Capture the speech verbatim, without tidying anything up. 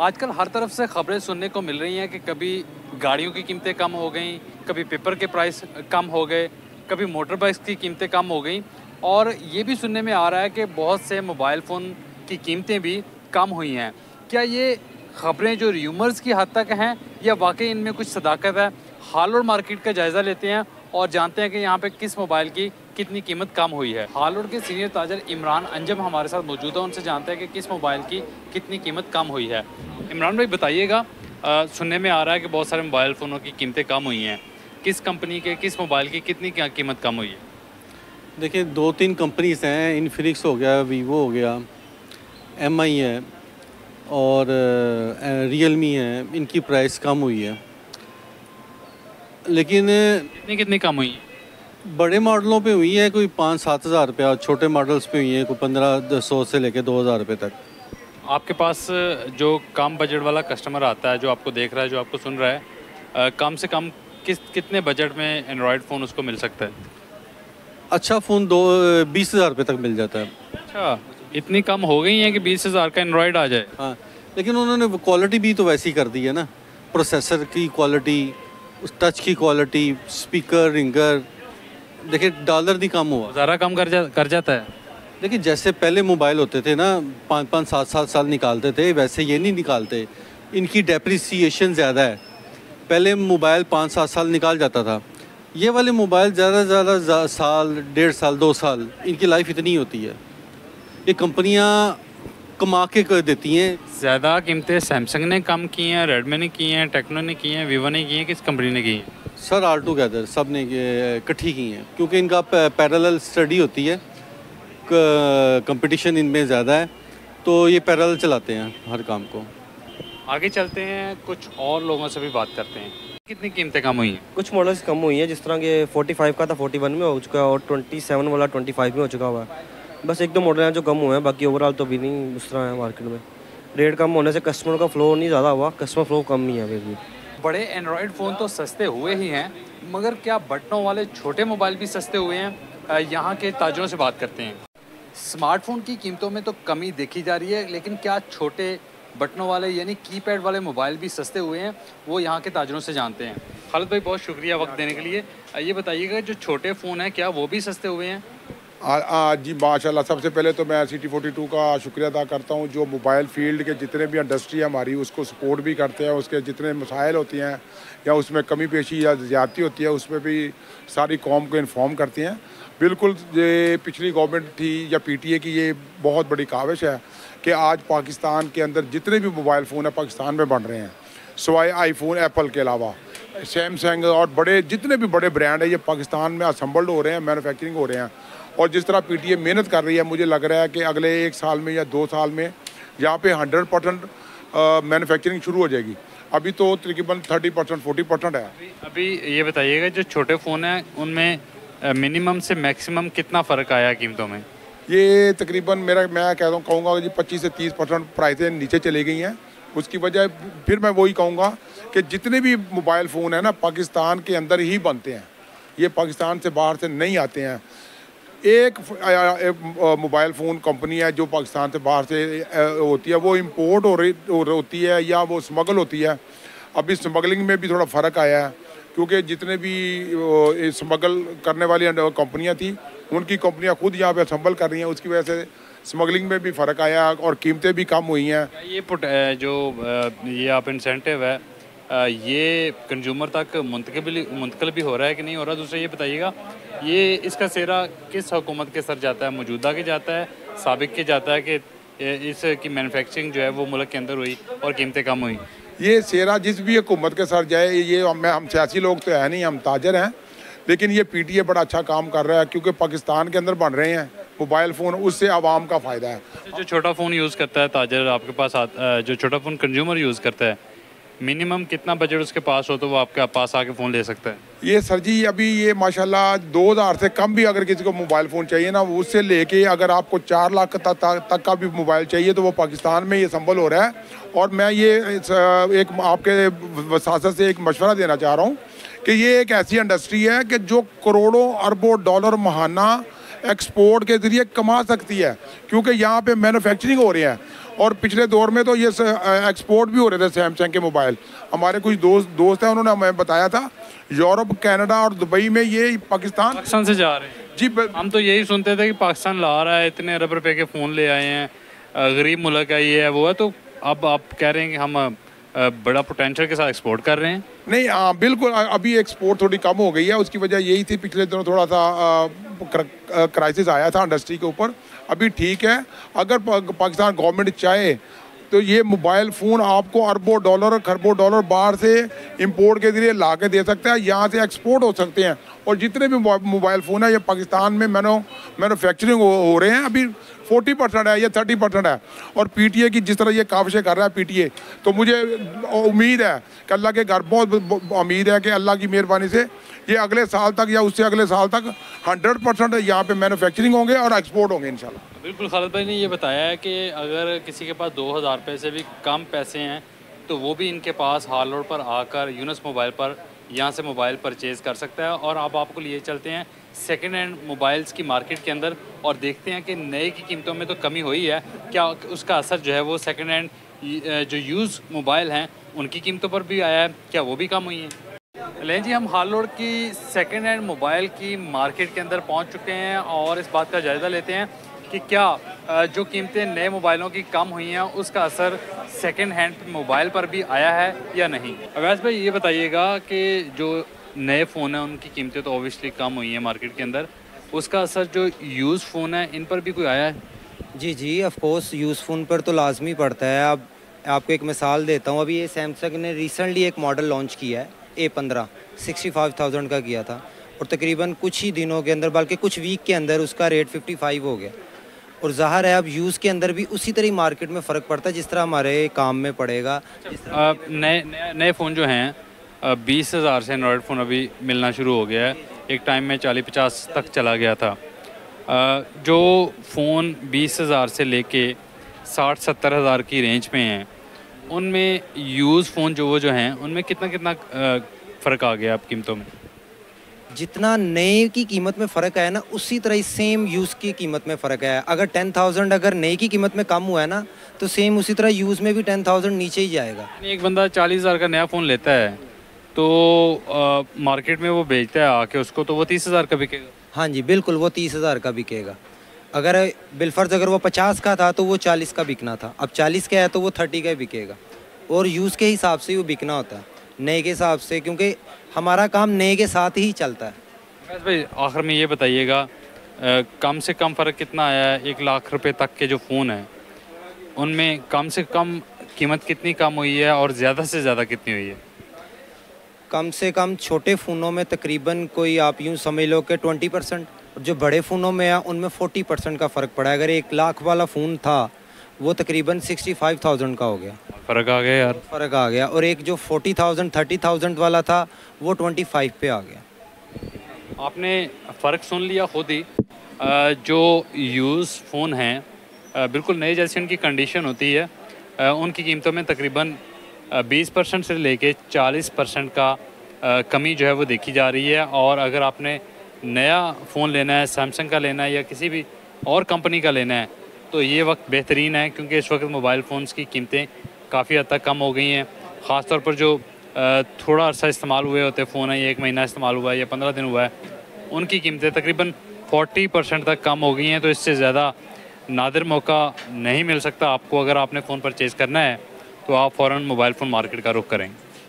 आजकल हर तरफ से खबरें सुनने को मिल रही हैं कि कभी गाड़ियों की कीमतें कम हो गई, कभी पेपर के प्राइस कम हो गए, कभी मोटर बाइक्स की कीमतें कम हो गई और ये भी सुनने में आ रहा है कि बहुत से मोबाइल फ़ोन की कीमतें भी कम हुई हैं। क्या ये खबरें जो र्यूमर्स की हद तक हैं या वाकई इनमें कुछ सदाकत है? हाल और मार्केट का जायज़ा लेते हैं और जानते हैं कि यहाँ पे किस मोबाइल की कितनी कीमत कम हुई है। हालोड के सीनियर ताजर इमरान अंजम हमारे साथ मौजूद है, उनसे जानते हैं कि किस मोबाइल की कितनी कीमत कम हुई है। इमरान भाई बताइएगा, सुनने में आ रहा है कि बहुत सारे मोबाइल फ़ोनों की कीमतें कम हुई हैं, किस कंपनी के किस मोबाइल की कितनी क्या कीमत कम हुई है? देखिए दो तीन कंपनीज़ हैं, इन्फिनिक्स हो गया, वीवो हो गया, एम आई है और रियलमी है, इनकी प्राइस कम हुई है। लेकिन कितनी कितनी कम हुई है? बड़े मॉडलों पे हुई है कोई पाँच सात हज़ार रुपये और छोटे मॉडल्स पे हुई है कोई पंद्रह सौ से लेके दो हज़ार रुपये तक। आपके पास जो कम बजट वाला कस्टमर आता है, जो आपको देख रहा है, जो आपको सुन रहा है, आ, कम से कम किस कितने बजट में एंड्रॉयड फ़ोन उसको मिल सकता है? अच्छा फ़ोन दो बीस हज़ार रुपये तक मिल जाता है। अच्छा, इतनी कम हो गई है कि बीस हज़ार का एंड्रॉयड आ जाए? हाँ, लेकिन उन्होंने क्वालिटी भी तो वैसी कर दी है ना, प्रोसेसर की क्वालिटी, उस टच की क्वालिटी, स्पीकर, रिंगर। देखिए डॉलर नहीं कम हुआ, ज़रा कम कर जा कर जाता है। लेकिन जैसे पहले मोबाइल होते थे ना, पाँच पाँच सात सात साल निकालते थे, वैसे ये नहीं निकालते, इनकी डेप्रिसिएशन ज़्यादा है। पहले मोबाइल पाँच सात साल निकाल जाता था, ये वाले मोबाइल ज़्यादा से ज़्यादा साल, डेढ़ साल, दो साल, इनकी लाइफ इतनी होती है। ये कंपनियां कमा के कर देती हैं। ज़्यादा कीमतें सैमसंग ने कम की हैं, रेडमी ने की हैं, टेक्नो ने की हैं, वीवो ने की हैं, किस कंपनी ने की हैं? सर ऑल टुगेदर सब ने इकट्ठी की हैं, क्योंकि इनका पैरेलल स्टडी होती है, कंपटीशन इनमें ज़्यादा है तो ये पैरेलल चलाते हैं हर काम को। आगे चलते हैं, कुछ और लोगों से भी बात करते हैं। कितनी कीमतें कम हुई हैं? कुछ मॉडल्स कम हुई हैं, जिस तरह के पैंतालीस का था इकतालीस में हो चुका है और सत्ताईस वाला पच्चीस में हो चुका हुआ है। बस एक दो मॉडल हैं जो कम हुए हैं, बाकी ओवरऑल तो भी नहीं उस तरह है मार्केट में। रेट कम होने से कस्टमर का फ्लो नहीं ज़्यादा हुआ, कस्टमर फ्लो कम नहीं है अभी भी। बड़े एंड्रॉयड फ़ोन तो सस्ते हुए ही हैं, मगर क्या बटनों वाले छोटे मोबाइल भी सस्ते हुए हैं? यहाँ के ताजरों से बात करते हैं। स्मार्टफोन की कीमतों में तो कमी देखी जा रही है, लेकिन क्या छोटे बटनों वाले यानी कीपैड वाले मोबाइल भी सस्ते हुए हैं? वो यहाँ के ताजरों से जानते हैं। खालिद भाई बहुत शुक्रिया वक्त देने के लिए। ये बताइएगा जो छोटे फ़ोन हैं क्या वो भी सस्ते हुए हैं? आ, आ, जी माशाल्लाह, सबसे पहले तो मैं सिटी बयालीस का शुक्रिया अदा करता हूँ जो मोबाइल फील्ड के जितने भी इंडस्ट्री हमारी उसको सपोर्ट भी करते हैं, उसके जितने मसाइल होती हैं या उसमें कमी पेशी या ज़्यादती होती है उसमें भी सारी कौम को इन्फॉर्म करती हैं। बिल्कुल ये पिछली गवर्नमेंट थी या पीटीए की ये बहुत बड़ी काविश है कि आज पाकिस्तान के अंदर जितने भी मोबाइल फ़ोन हैं पाकिस्तान में बन रहे हैं, सिवाय आईफोन एप्पल के अलावा सैमसंग और बड़े जितने भी बड़े ब्रांड हैं ये पाकिस्तान में असम्बल्ड हो रहे हैं, मैन्युफैक्चरिंग हो रहे हैं। और जिस तरह पीटीए मेहनत कर रही है, मुझे लग रहा है कि अगले एक साल में या दो साल में यहाँ पे हंड्रेड परसेंट मैनुफेक्चरिंग शुरू हो जाएगी। अभी तो तकरीबन थर्टी परसेंट फोर्टी परसेंट है। अभी ये बताइएगा जो छोटे फ़ोन हैं उनमें मिनिमम से मैक्सिमम कितना फ़र्क आया कीमतों में? ये तकरीबन मेरा मैं कहता हूँ कहूँगा जी पच्चीस से तीस परसेंट प्राइसें नीचे चली गई हैं। उसकी वजह फिर मैं वही कहूँगा कि जितने भी मोबाइल फ़ोन हैं ना पाकिस्तान के अंदर ही बनते हैं, ये पाकिस्तान से बाहर से नहीं आते हैं। एक, एक मोबाइल फ़ोन कंपनी है जो पाकिस्तान से बाहर से होती है, वो इम्पोर्ट हो रही होती है या वो स्मगल होती है। अभी स्मगलिंग में भी थोड़ा फ़र्क आया है क्योंकि जितने भी स्मगल करने वाली कंपनियां थी उनकी कंपनियां खुद यहाँ पे असम्बल कर रही हैं, उसकी वजह से स्मगलिंग में भी फ़र्क आया और कीमतें भी कम हुई हैं। ये जो ये आप इंसेंटिव है ये कंज्यूमर तक मुंतकिल मुंतकिल भी हो रहा है कि नहीं हो रहा? दूसरा ये बताइएगा ये इसका सेहरा किस हुकूमत के सर जाता है, मौजूदा के जाता है, साबिक के जाता है कि इसकी मैनुफेक्चरिंग जो है वो मुल्क के अंदर हुई और कीमतें कम हुई? ये सेरा जिस भी हुकूमत के साथ जाए, ये हम हम सियासी लोग तो है नहीं, हम ताजर हैं, लेकिन ये पीटीए बड़ा अच्छा काम कर रहा है क्योंकि पाकिस्तान के अंदर बन रहे हैं मोबाइल फ़ोन, उससे आवाम का फ़ायदा है। जो छोटा फ़ोन यूज़ करता है ताजर आपके पास आ, जो छोटा फ़ोन कंज्यूमर यूज़ करता है मिनिमम कितना बजट उसके पास हो तो वो आपके पास आके फ़ोन ले सकता है? ये सर जी अभी ये माशाल्लाह दो हज़ार से कम भी अगर किसी को मोबाइल फ़ोन चाहिए ना, उससे लेके अगर आपको चार लाख तक तक का भी मोबाइल चाहिए तो वो पाकिस्तान में ये संभल हो रहा है। और मैं ये एक आपके वसासत से एक मशवरा देना चाह रहा हूँ कि ये एक ऐसी इंडस्ट्री है कि जो करोड़ों अरबों डॉलर महाना एक्सपोर्ट के ज़रिए कमा सकती है, क्योंकि यहाँ पे मैन्युफैक्चरिंग हो रही है और पिछले दौर में तो ये एक्सपोर्ट भी हो रहे थे सैमसंग के मोबाइल। हमारे कुछ दोस्त दोस्त हैं, उन्होंने हमें बताया था यूरोप, कनाडा और दुबई में ये पाकिस्तान पाकिस्तान से जा रहे हैं जी। ब... हम तो यही सुनते थे कि पाकिस्तान ला रहा है, इतने अरब रुपये के फ़ोन ले आए हैं, गरीब मुल्क है, ये है, वो है। तो अब आप कह रहे हैं कि हम बड़ा पोटेंशियल के साथ एक्सपोर्ट कर रहे हैं? नहीं, हाँ बिल्कुल, अभी एक्सपोर्ट थोड़ी कम हो गई है। उसकी वजह यही थी, पिछले दिनों थोड़ा सा क्राइसिस आया था इंडस्ट्री के ऊपर। अभी ठीक है, अगर पाकिस्तान गवर्नमेंट चाहे तो ये मोबाइल फ़ोन आपको अरबों डॉलर खरबों डॉलर बाहर से इंपोर्ट के ज़रिए ला के दे सकता है, यहाँ से एक्सपोर्ट हो सकते हैं। और जितने भी मोबाइल फ़ोन है ये पाकिस्तान में मैनो मैनुफैक्चरिंग हो, हो रहे हैं। अभी चालीस परसेंट है या तीस परसेंट है। और पीटीए की जिस तरह ये काविशें कर रहा है पीटीए, तो मुझे उम्मीद है कि अल्लाह के घर बहुत उम्मीद है कि अल्लाह की मेहरबानी से ये अगले साल तक या उससे अगले साल तक हंड्रेड परसेंट यहाँ पर मैनुफैक्चरिंग होंगे और एक्सपोर्ट होंगे इंशाल्लाह। बिल्कुल, खालिद भाई ने ये बताया है कि अगर किसी के पास दो हज़ार रुपये से भी कम पैसे हैं तो वो भी इनके पास हाल रोड पर आकर यूनस मोबाइल पर यहाँ से मोबाइल परचेज़ कर सकता है। और आप आपको लिए चलते हैं सेकेंड हैंड मोबाइल्स की मार्केट के अंदर और देखते हैं कि नए की कीमतों में तो कमी हुई है, क्या उसका असर जो है वो सेकेंड हैंड जो यूज़ मोबाइल हैं उनकी कीमतों पर भी आया है, क्या वो भी कम हुई हैं। लें जी, हम हाल रोड की सेकेंड हैंड मोबाइल की मार्केट के अंदर पहुँच चुके हैं और इस बात का जायज़ा लेते हैं कि क्या जो कीमतें नए मोबाइलों की कम हुई हैं उसका असर सेकंड हैंड मोबाइल पर भी आया है या नहीं। अवैस भाई ये बताइएगा कि जो नए फ़ोन हैं उनकी कीमतें तो ऑब्वियसली कम हुई हैं मार्केट के अंदर, उसका असर जो यूज़ फ़ोन है इन पर भी कोई आया है? जी जी, ऑफ कोर्स यूज़ फ़ोन पर तो लाजमी पड़ता है। अब आपको एक मिसाल देता हूँ, अभी ये सैमसंग ने रिसेंटली एक मॉडल लॉन्च किया है ए पंद्रह सिक्सटी फाइव थाउजेंड का किया था और तकरीबन कुछ ही दिनों के अंदर, बल्कि कुछ वीक के अंदर उसका रेट फिफ्टी फाइव हो गया। और ज़ाहिर है अब यूज़ के अंदर भी उसी तरह मार्केट में फ़र्क पड़ता है जिस तरह हमारे काम में पड़ेगा। नए नए फ़ोन जो हैं बीस हज़ार से एंड्रॉयड फ़ोन अभी मिलना शुरू हो गया है, एक टाइम में चालीस पचास तक चला गया था। आ, जो फ़ोन बीस हज़ार से लेके साठ सत्तर हज़ार की रेंज में हैं उनमें यूज़ फ़ोन जो वो जो हैं उनमें कितना कितना फ़र्क आ गया आप कीमतों में? जितना नए की कीमत में फ़र्क आया ना उसी तरह ही सेम यूज़ की कीमत में फ़र्क आया। अगर टेन थाउजेंड अगर नए की कीमत में कम हुआ है ना तो सेम उसी तरह यूज़ में भी टेन थाउजेंड नीचे ही जाएगा। एक बंदा चालीस हज़ार का नया फ़ोन लेता है तो आ, मार्केट में वो बेचता है आके उसको, तो वो तीस हज़ार का बिकेगा। हाँ जी बिल्कुल, वो तीस हज़ार का बिकेगा। अगर बिलफर्ज अगर वो पचास का था तो वो चालीस का बिकना था, अब चालीस का है तो वो थर्टी का बिकेगा। और यूज़ के हिसाब से वो बिकना होता है, नए के हिसाब से, क्योंकि हमारा काम नए के साथ ही चलता है। अवैस भाई आखिर में ये बताइएगा कम से कम फ़र्क कितना आया है? एक लाख रुपए तक के जो फ़ोन हैं उनमें कम से कम कीमत कितनी कम हुई है और ज़्यादा से ज़्यादा कितनी हुई है? कम से कम छोटे फ़ोनों में तकरीबन कोई आप यूँ समझ लो कि ट्वेंटी परसेंट, जो बड़े फ़ोनों में है उनमें फोर्टी परसेंट का फ़र्क पड़ा है। अगर एक लाख वाला फ़ोन था वो तकरीबन सिक्सटी फाइव थाउजेंड का हो गया। फ़र्क आ गया यार, फ़र्क आ गया। और एक जो फोर्टी थाउजेंड थर्टी थाउजेंड वाला था वो ट्वेंटी फाइव पे आ गया। आपने फ़र्क सुन लिया खुद ही। जो यूज़ फ़ोन हैं बिल्कुल नए जैसे उनकी कंडीशन होती है उनकी कीमतों में तकरीबन बीस परसेंट से लेके चालीस परसेंट का कमी जो है वो देखी जा रही है। और अगर आपने नया फ़ोन लेना है, सैमसंग का लेना है या किसी भी और कंपनी का लेना है तो ये वक्त बेहतरीन है क्योंकि इस वक्त मोबाइल फ़ोन्स की कीमतें काफ़ी हद तक कम हो गई हैं। ख़ास तौर पर जो थोड़ा अर्सा इस्तेमाल हुए होते फ़ोन है, ये एक महीना इस्तेमाल हुआ है या पंद्रह दिन हुआ है, उनकी कीमतें तकरीबन फोर्टी परसेंट तक कम हो गई हैं। तो इससे ज़्यादा नादिर मौका नहीं मिल सकता आपको। अगर आपने फ़ोन परचेज़ करना है तो आप फ़ौरन मोबाइल फ़ोन मार्केट का रुख करें।